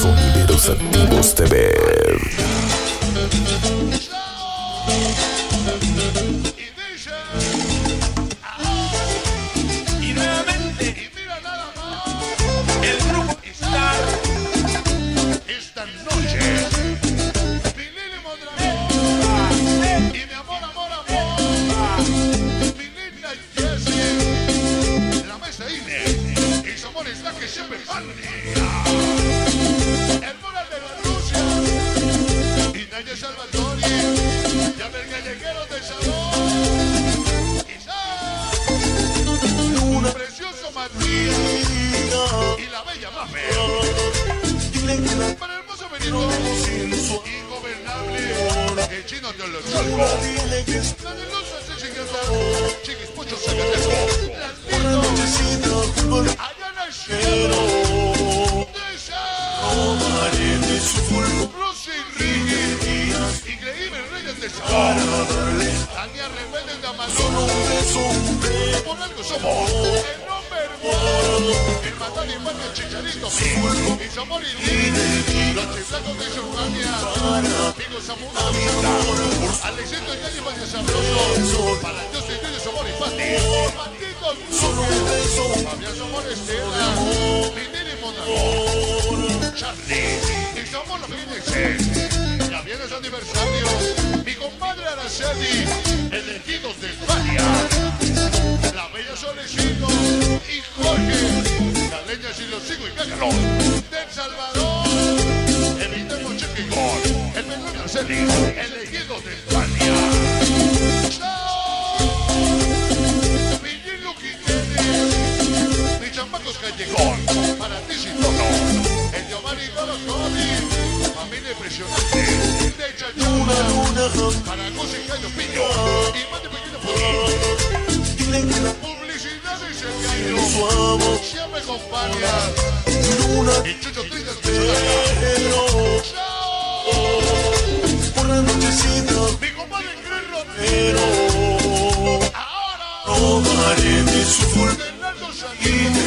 Sonideros Activos TV. Y nuevamente, y mira nada más, el grupo Star esta noche. Vinilimo otra vez. Y mi amor. Vinilina y Jesse. La mesa INE. Y su amor está que siempre mande. Salvatore, ya ven galleguero de salón, quizás una preciosa Matías y la bella Mafia, para el hermoso Benito, ingobernable, el chino de los chalcos, la de los asesinos, chiquispocho sacateco, las lindas, allá en el cielo, de esa, para darles a mi arrebelde de Amazon, solo un beso, por algo somos el nombre hermoso, el matán y mate chicharito, mi sabor y líder, los chiflacos de Jordania, amigos amorosos, Alexito y Dani Valle Sabroso, para Dios y Dios, amor y pati, patitos, solo un beso, Fabián Somor Estela, Viteri Monagón, Charlie, y somos los Vinexes, ya viene su aniversario. Compadre Araceli, elegidos de España, la bella Solecito y Jorge, las leñas y los sigo y cágalos, de El Salvador, evitamos Chequigón, el menor Araceli, elegidos de España, ¡chao! Villino Quiñones, mis chamacos Callejón, para ti sin tono, el Giovanni Gorosoni, familia impresionante. Para José Gallo Piño y más de pequeño poder. Publicidades en Gallo siempre acompaña. Y Chucho Tristas de Chorana. ¡Chao! Por la nochecita, mi compadre en Gran Romero. Ahora tomaré de su fuerte en altos años.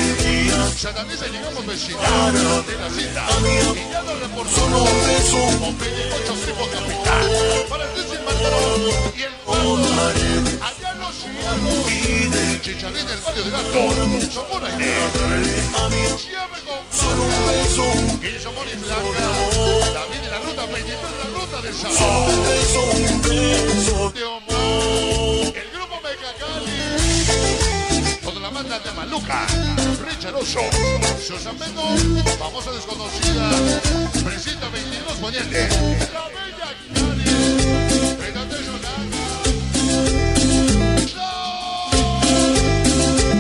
Satanesa llegamos vecina de la cita. Y ya no reportó no beso con pequeños tipos capitales. Y el pueblo, allá en los cielos, Chicharrín del barrio de Gato, Somora y Negro, siempre con Guille Somora y Blanca, David de la Ruta, Peñito de la Ruta del Salón, de Omar, el grupo Mecacali, con la banda de Maluca, Richard Oso, Susan Mendo, famosa desconocida, Presita 22 Poniente, la bella Cali.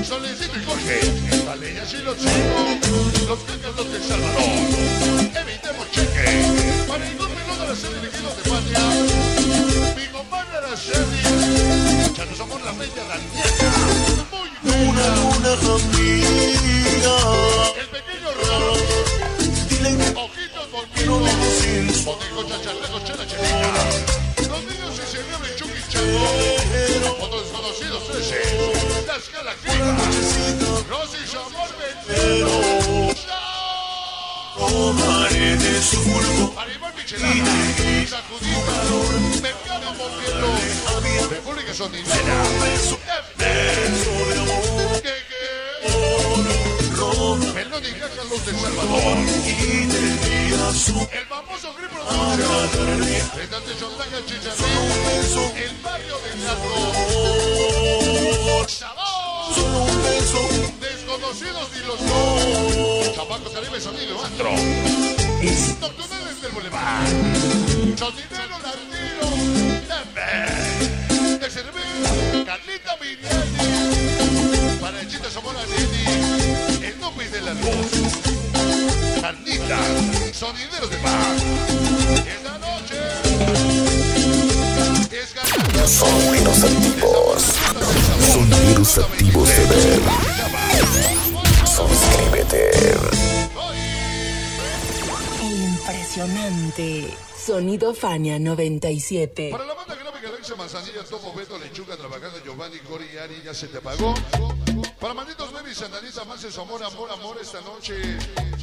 Solecito y Jorge, Valeyas y los chicos, los cantos del Salvador, evitemos cheque, para el golpe no de la serie elegidos de patria, mi compadre la serie, ya nos amor la bella la nieta, muy buena, el pequeño raro, ojitos volqueros, boteco chacharleco chela chelita, los niños y cerebro y chuki chaco, otros desconocidos 13, las Calacrinas, Rosy Chamor Ventero, tomaré de su fulgo, Aribor Michelana, Sacudita, Mercado Montielo, República Sonidera, F, Queque, Melón y Gran Carlos de Salvador, el famoso Grip Production, Prendate Chontaca Chicharrín, el barrio de Nato, desconocidos y los dos chamacos arriba y sonido antro doctores del bulevar chonidero latino de servir Carlita Minelli para el chiste Somora Nini el nopis de la luz Carlita sonideros de paz esta noche es ganar sonidos activos. Sonideros Activos TV. Suscríbete. El impresionante Sonido Fania 97. Para la banda gráfica Alexia Manzanilla, Tomo Beto Lechuga, trabajando Giovanni Coriari, ya se te pagó. Tony Santaniza, más es amor, amor, amor esta noche.